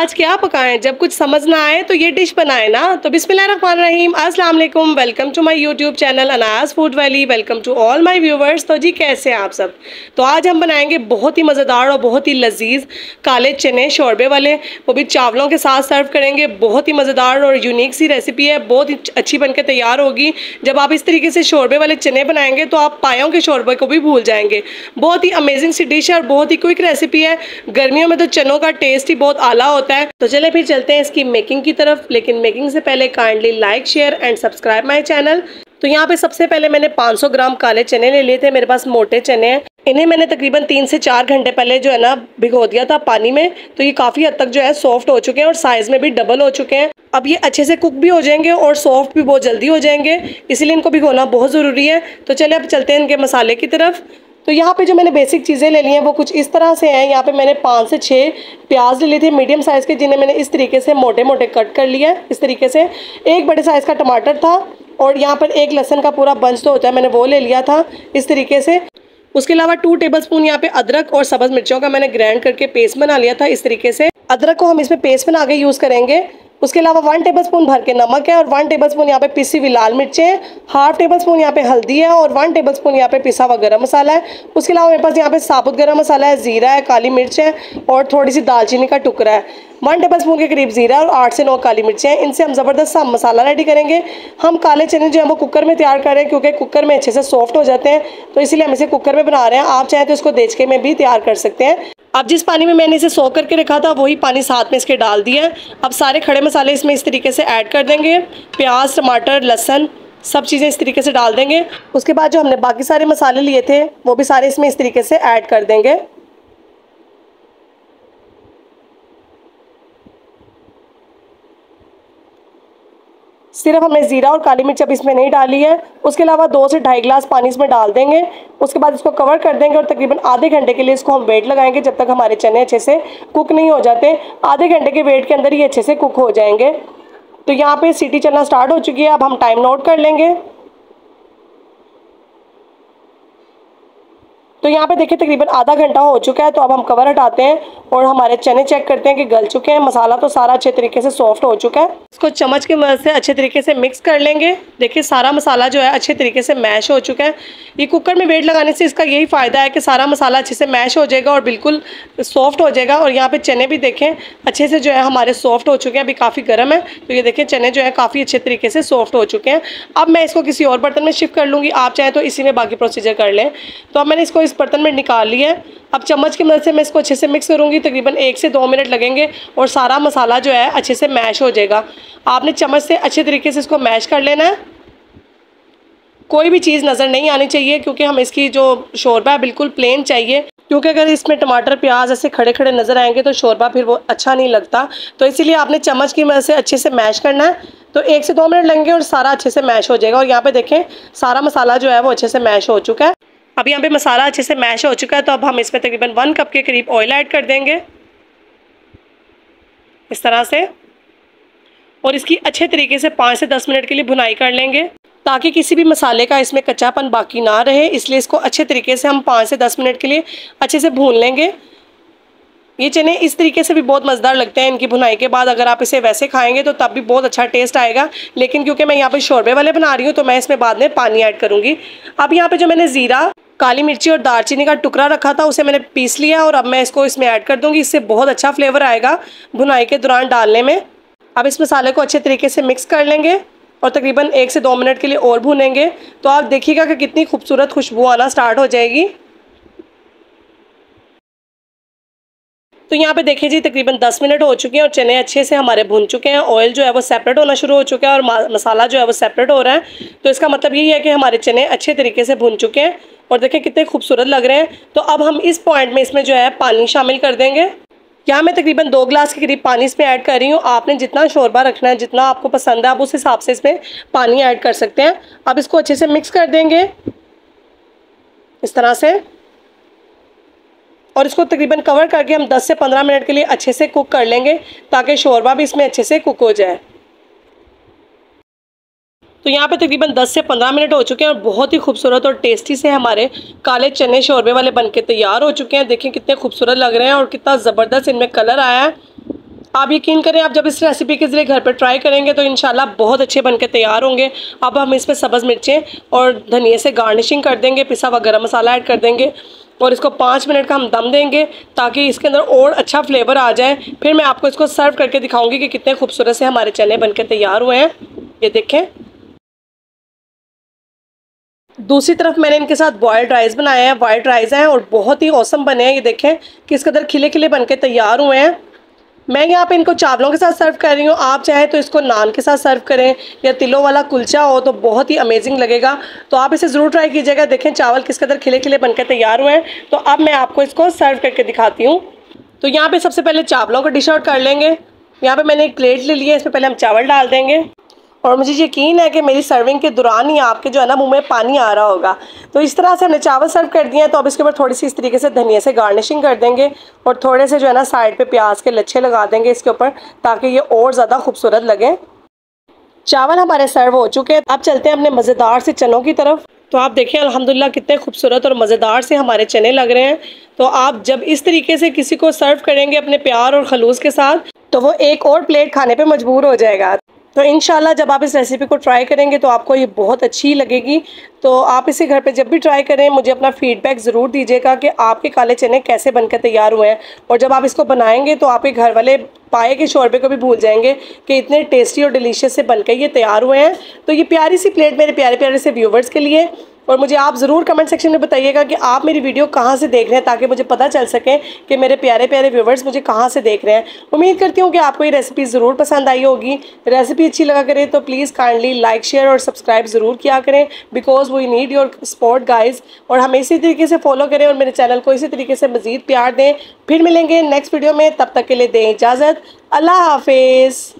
आज क्या पकाएं, जब कुछ समझ ना आए तो ये डिश बनाएं ना। तो बिस्मिल्लाहिर्रहमानिर्रहीम, अस्सलाम वालेकुम, welcome to my YouTube channel Anayas food valley, welcome to all my viewers. तो जी कैसे हैं आप सब। तो आज हम बनाएंगे बहुत ही मज़ेदार और बहुत ही लजीज काले चने शोरबे वाले, वो भी चावलों के साथ सर्व करेंगे। बहुत ही मज़ेदार और यूनिक सी रेसिपी है, बहुत ही अच्छी बनकर तैयार होगी। जब आप इस तरीके से शोरबे वाले चने बनाएंगे तो आप पायों के शोरबे को भी भूल जाएंगे। बहुत ही अमेजिंग सी डिश है और बहुत ही क्विक रेसिपी है। गर्मियों में तो चनों का टेस्ट ही बहुत आला होता है। तो चले फिर चलते हैं इसकी मेकिंग की तरफ, लेकिन मेकिंग से पहले kindly like, share and subscribe my channel. तो यहाँ पे सबसे पहले मैंने 500 ग्राम काले चने ले लिए थे। मेरे पास मोटे चने हैं, इन्हें मैंने तकरीबन 3 से 4 घंटे पहले जो है ना भिगो दिया था पानी में। तो ये काफ़ी हद तक जो है सॉफ्ट हो चुके हैं और साइज़ में भी डबल हो चुके हैं। अब ये अच्छे से कुक भी हो जाएंगे और सॉफ्ट भी बहुत जल्दी हो जाएंगे, इसीलिए इनको भिगोना बहुत ज़रूरी है। तो चले अब चलते हैं इनके मसाले की तरफ। तो यहाँ पे जो मैंने बेसिक चीज़ें ले ली हैं वो कुछ इस तरह से हैं। यहाँ पे मैंने 5 से 6 प्याज ले लिए थे मीडियम साइज़ के, जिन्हें मैंने इस तरीके से मोटे मोटे कट कर लिया है इस तरीके से। एक बड़े साइज़ का टमाटर था और यहाँ पर एक लहसुन का पूरा बंच तो होता है, मैंने वो ले लिया था इस तरीके से। उसके अलावा 2 टेबलस्पून यहाँ पे अदरक और सब्ज़ मिर्चों का मैंने ग्राइंड करके पेस्ट बना लिया था इस तरीके से। अदरक को हम इसमें पेस्ट बना के यूज़ करेंगे। उसके अलावा 1 टेबलस्पून भर के नमक है और 1 टेबलस्पून यहाँ पे पिसी हुई लाल मिर्चें हैं, 1/2 टेबलस्पून यहाँ पे हल्दी है और 1 टेबलस्पून यहाँ पे पिसा हुआ गरम मसाला है। उसके अलावा मेरे पास यहाँ पे साबुत गरम मसाला है, जीरा है, काली मिर्च है और थोड़ी सी दालचीनी का टुकड़ा है। 1 टेबलस्पून के करीब जीरा और 8 से 9 काली मिर्चें हैं। इनसे हम ज़बरदस्त सा मसाला रेडी करेंगे। हम काले चने जो है वो कुकर में तैयार कर रहे हैं, क्योंकि कुकर में अच्छे से सॉफ्ट हो जाते हैं, तो इसीलिए हम इसे कुकर में बना रहे हैं। आप चाहें तो इसको देचके में भी तैयार कर सकते हैं। अब जिस पानी में मैंने इसे सोक करके रखा था वही पानी साथ में इसके डाल दिया है। अब सारे खड़े मसाले इसमें इस तरीके से ऐड कर देंगे, प्याज, टमाटर, लहसुन, सब चीज़ें इस तरीके से डाल देंगे। उसके बाद जो हमने बाकी सारे मसाले लिए थे वो भी सारे इसमें इस तरीके से ऐड कर देंगे। सिर्फ हमने जीरा और काली मिर्च अब इसमें नहीं डाली है। उसके अलावा 2 से ढाई गिलास पानी इसमें डाल देंगे। उसके बाद इसको कवर कर देंगे और तकरीबन आधे घंटे के लिए इसको हम वेट लगाएंगे, जब तक हमारे चने अच्छे से कुक नहीं हो जाते। आधे घंटे के वेट के अंदर ये अच्छे से कुक हो जाएंगे। तो यहाँ पे सीटी चलना स्टार्ट हो चुकी है, अब हम टाइम नोट कर लेंगे। तो यहाँ पे देखिए तकरीबन आधा घंटा हो चुका है। तो अब हम कवर हटाते हैं और हमारे चने चेक करते हैं कि गल चुके हैं। मसाला तो सारा अच्छे तरीके से सॉफ्ट हो चुका है, इसको चम्मच की मदद से अच्छे तरीके से मिक्स कर लेंगे। देखिए सारा मसाला जो है अच्छे तरीके से मैश हो चुका है। ये कुकर में वेट लगाने से इसका यही फ़ायदा है कि सारा मसाला अच्छे से मैश हो जाएगा और बिल्कुल सॉफ्ट हो जाएगा। और यहाँ पर चने भी देखें अच्छे से जो है हमारे सॉफ्ट हो चुके हैं, अभी काफ़ी गर्म है। तो ये देखें चने जो है काफ़ी अच्छे तरीके से सॉफ्ट हो चुके हैं। अब मैं इसको किसी और बर्तन में शिफ्ट कर लूँगी, आप चाहें तो इसी में बाकी प्रोसीजर कर लें। तो अब मैंने इसको इस बर्तन में निकाल लिया है। अब चम्मच की मदद से मैं इसको अच्छे से मिक्स करूँगी, तकरीबन 1 से 2 मिनट लगेंगे और सारा मसाला जो है अच्छे से मैश हो जाएगा। आपने चम्मच से अच्छे तरीके से इसको मैश कर लेना है, कोई भी चीज़ नज़र नहीं आनी चाहिए, क्योंकि हम इसकी जो शोरबा है बिल्कुल प्लेन चाहिए, क्योंकि अगर इसमें टमाटर प्याज ऐसे खड़े खड़े नज़र आएंगे तो शोरबा फिर वो अच्छा नहीं लगता। तो इसीलिए आपने चम्मच की मदद से अच्छे से मैश करना है। तो 1 से 2 मिनट लगेंगे और सारा अच्छे से मैश हो जाएगा। और यहाँ पर देखें सारा मसाला जो है वो अच्छे से मैश हो चुका है। अब यहाँ पे मसाला अच्छे से मैश हो चुका है। तो अब हम इसमें तकरीबन 1 कप के करीब ऑयल ऐड कर देंगे इस तरह से, और इसकी अच्छे तरीके से 5 से 10 मिनट के लिए भुनाई कर लेंगे, ताकि किसी भी मसाले का इसमें कच्चापन बाकी ना रहे। इसलिए इसको अच्छे तरीके से हम 5 से 10 मिनट के लिए अच्छे से भून लेंगे। ये चने इस तरीके से भी बहुत मज़ेदार लगते हैं इनकी भुनाई के बाद। अगर आप इसे वैसे खाएंगे तो तब भी बहुत अच्छा टेस्ट आएगा, लेकिन क्योंकि मैं यहाँ पे शोरबे वाले बना रही हूँ तो मैं इसमें बाद में पानी ऐड करूँगी। अब यहाँ पे जो मैंने ज़ीरा, काली मिर्ची और दालचीनी का टुकड़ा रखा था उसे मैंने पीस लिया और अब मैं इसको इसमें ऐड कर दूँगी। इससे बहुत अच्छा फ्लेवर आएगा भुनाई के दौरान डालने में। अब इस मसाले को अच्छे तरीके से मिक्स कर लेंगे और तकरीबन 1 से 2 मिनट के लिए और भूनेंगे। तो आप देखिएगा कि कितनी खूबसूरत खुशबू आना स्टार्ट हो जाएगी। तो यहाँ पे देखिए जी तकरीबन 10 मिनट हो चुके हैं और चने अच्छे से हमारे भुन चुके हैं। ऑयल जो है वो सेपरेट होना शुरू हो चुका है और मसाला जो है वो सेपरेट हो रहा है। तो इसका मतलब यही है कि हमारे चने अच्छे तरीके से भुन चुके हैं और देखें कितने खूबसूरत लग रहे हैं। तो अब हम इस पॉइंट में इसमें जो है पानी शामिल कर देंगे। यहाँ मैं तकरीबन 2 गिलास के करीब पानी इसमें ऐड कर रही हूँ। आपने जितना शोरबा रखना है, जितना आपको पसंद है, आप उस हिसाब से इसमें पानी ऐड कर सकते हैं। अब इसको अच्छे से मिक्स कर देंगे इस तरह से और इसको तकरीबन कवर करके हम 10 से 15 मिनट के लिए अच्छे से कुक कर लेंगे, ताकि शोरबा भी इसमें अच्छे से कुक हो जाए। तो यहाँ पे तकरीबन 10 से 15 मिनट हो चुके हैं और बहुत ही खूबसूरत और टेस्टी से हमारे काले चने शोरबे वाले बनके तैयार हो चुके हैं। देखिए कितने खूबसूरत लग रहे हैं और कितना ज़बरदस्त इनमें कलर आया है। आप यकीन करें, आप जब इस रेसिपी के ज़रिए घर पर ट्राई करेंगे तो इंशाल्लाह बहुत अच्छे बनकर तैयार होंगे। अब हम इसमें सब्ज़ मिर्चें और धनिया से गार्निशिंग कर देंगे, पिसा हुआ गरम मसाला ऐड कर देंगे और इसको 5 मिनट का हम दम देंगे ताकि इसके अंदर और अच्छा फ्लेवर आ जाए। फिर मैं आपको इसको सर्व करके दिखाऊंगी कि कितने खूबसूरत से हमारे चने बनकर तैयार हुए हैं। ये देखें। दूसरी तरफ मैंने इनके साथ बॉयल्ड राइस बनाया है, वाइट राइस हैं और बहुत ही औसम बने हैं। ये देखें कि इसके अंदर खिले खिले बनकर तैयार हुए हैं। मैं यहाँ पे इनको चावलों के साथ सर्व कर रही हूँ, आप चाहें तो इसको नान के साथ सर्व करें या तिलों वाला कुलचा हो तो बहुत ही अमेजिंग लगेगा। तो आप इसे ज़रूर ट्राई कीजिएगा। देखें चावल किस कदर खिले खिले बनकर तैयार हुए हैं। तो अब मैं आपको इसको सर्व करके दिखाती हूँ। तो यहाँ पे सबसे पहले चावलों को डिश आउट कर लेंगे। यहाँ पर मैंने एक प्लेट ले लिया है, इसमें पहले हम चावल डाल देंगे और मुझे यकीन है कि मेरी सर्विंग के दौरान ही आपके जो है ना मुँह में पानी आ रहा होगा। तो इस तरह से हमने चावल सर्व कर दिए हैं। तो अब इसके ऊपर थोड़ी सी इस तरीके से धनिया से गार्निशिंग कर देंगे और थोड़े से जो है ना साइड पे प्याज के लच्छे लगा देंगे इसके ऊपर ताकि ये और ज़्यादा खूबसूरत लगे। चावल हमारे सर्व हो चुके हैं। अब चलते हैं अपने मज़ेदार से चनों की तरफ। तो आप देखें अल्हम्दुलिल्लाह कितने खूबसूरत और मज़ेदार से हमारे चने लग रहे हैं। तो आप जब इस तरीके से किसी को सर्व करेंगे अपने प्यार और खलूस के साथ तो वो एक और प्लेट खाने पर मजबूर हो जाएगा। तो इंशाल्लाह जब आप इस रेसिपी को ट्राई करेंगे तो आपको ये बहुत अच्छी लगेगी। तो आप इसे घर पे जब भी ट्राई करें मुझे अपना फ़ीडबैक ज़रूर दीजिएगा कि आपके काले चने कैसे बनकर तैयार हुए हैं। और जब आप इसको बनाएंगे तो आपके घर वाले पाए के शोरबे को भी भूल जाएंगे कि इतने टेस्टी और डिलीशियस से बनकर ये तैयार हुए हैं। तो ये प्यारी सी प्लेट मेरे प्यारे प्यारे से व्यूवर्स के लिए। और मुझे आप ज़रूर कमेंट सेक्शन में बताइएगा कि आप मेरी वीडियो कहाँ से देख रहे हैं ताकि मुझे पता चल सके कि मेरे प्यारे प्यारे व्यूवर्स मुझे कहाँ से देख रहे हैं। उम्मीद करती हूँ कि आपको ये रेसिपी ज़रूर पसंद आई होगी। रेसिपी अच्छी लगा करे तो प्लीज़ काइंडली लाइक शेयर और सब्सक्राइब ज़रूर किया करें because we need your support guys. और हमें इसी तरीके से फॉलो करें और मेरे चैनल को इसी तरीके से मज़ीद प्यार दें। फिर मिलेंगे नेक्स्ट वीडियो में, तब तक के लिए दें इजाज़त। अल्लाह हाफिज़।